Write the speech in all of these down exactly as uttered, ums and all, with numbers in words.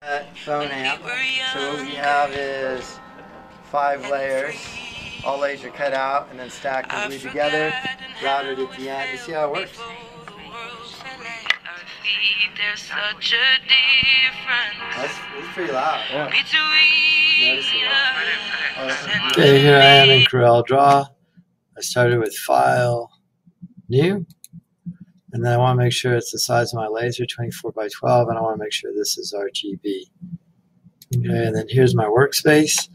Sewn out. So what we have is five layers. All layers are cut out and then stacked and glued together, routed at the end. You see how it works? That's, that's pretty loud. Yeah. Notice it. Okay, here I am in CorelDRAW. I started with File, New. And then I want to make sure it's the size of my laser, twenty-four by twelve, and I want to make sure this is R G B. Okay, and then here's my workspace.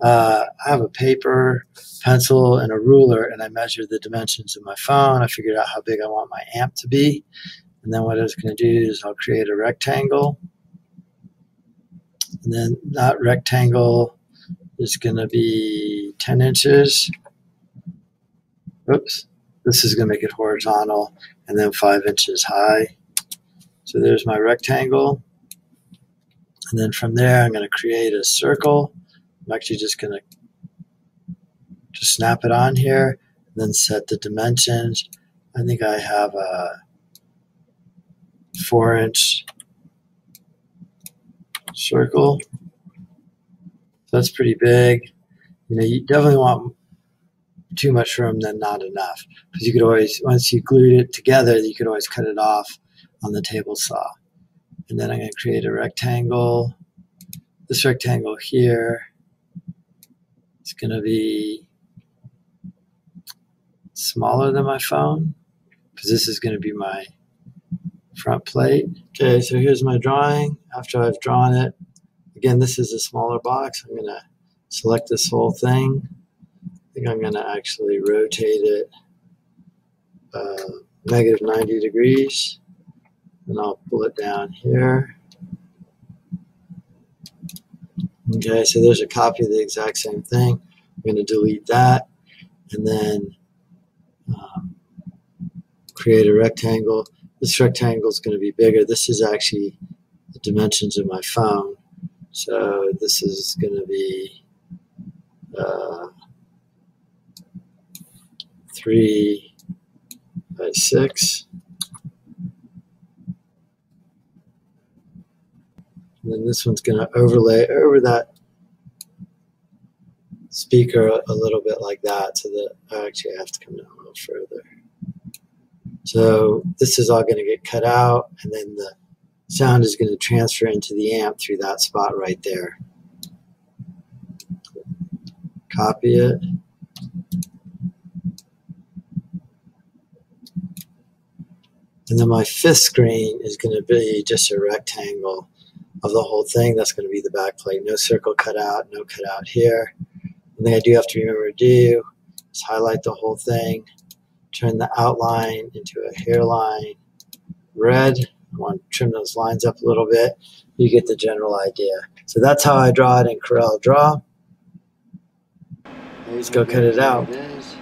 Uh, I have a paper, pencil, and a ruler, and I measure the dimensions of my phone. I figured out how big I want my amp to be. And then what I was going to do is I'll create a rectangle. And then that rectangle is going to be ten inches. Oops. This is going to make it horizontal and then five inches high. So there's my rectangle. And then from there, I'm going to create a circle. I'm actually just going to just snap it on here and then set the dimensions. I think I have a four inch circle. That's pretty big. You know, you definitely want too much room than not enough, because you could always, once you glued it together, you could always cut it off on the table saw. And then I'm going to create a rectangle. This rectangle here is going to be smaller than my phone, because this is going to be my front plate. Okay, so here's my drawing. After I've drawn it, again, this is a smaller box. I'm going to select this whole thing. I think I'm going to actually rotate it uh, negative ninety degrees, and I'll pull it down here. Okay, so there's a copy of the exact same thing. I'm going to delete that and then um, create a rectangle. This rectangle is going to be bigger. This is actually the dimensions of my phone. So this is going to be uh, three by six. And then this one's going to overlay over that speaker a, a little bit like that, so that I actually have to come down a little further. So this is all going to get cut out, and then the sound is going to transfer into the amp through that spot right there. Copy it. And then my fifth screen is going to be just a rectangle of the whole thing. That's going to be the back plate. No circle cut out, no cut out here. One thing I do have to remember to do is highlight the whole thing, turn the outline into a hairline red. I want to trim those lines up a little bit. You get the general idea. So that's how I draw it in CorelDRAW. Let's go cut it out. It is.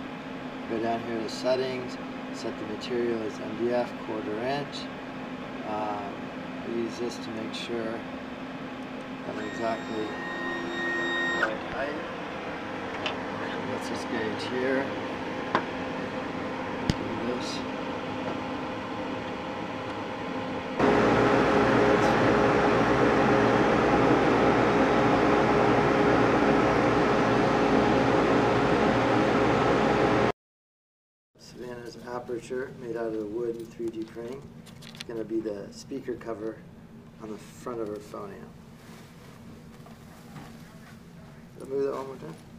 Go down here to settings. Set the material as M D F, quarter inch. Um, use this to make sure I'm exactly the right height. Let's just gauge here. Do this. Savannah's aperture, made out of wood and three D printing. It's going to be the speaker cover on the front of her phone amp. Move that one more time.